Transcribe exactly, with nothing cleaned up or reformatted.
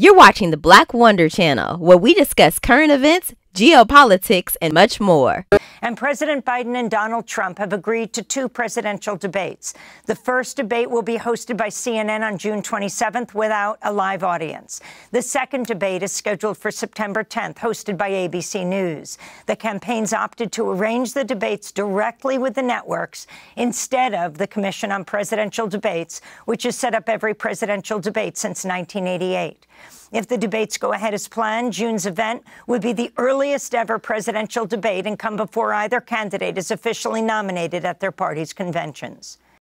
You're watching the Black Wonder channel, where we discuss current events, geopolitics, and much more. And President Biden and Donald Trump have agreed to two presidential debates. The first debate will be hosted by C N N on June twenty-seventh without a live audience. The second debate is scheduled for September tenth, hosted by A B C News. The campaigns opted to arrange the debates directly with the networks instead of the Commission on Presidential Debates, which has set up every presidential debate since nineteen eighty-eight. If the debates go ahead as planned, June's event would be the earliest ever presidential debate and come before either candidate is officially nominated at their party's conventions.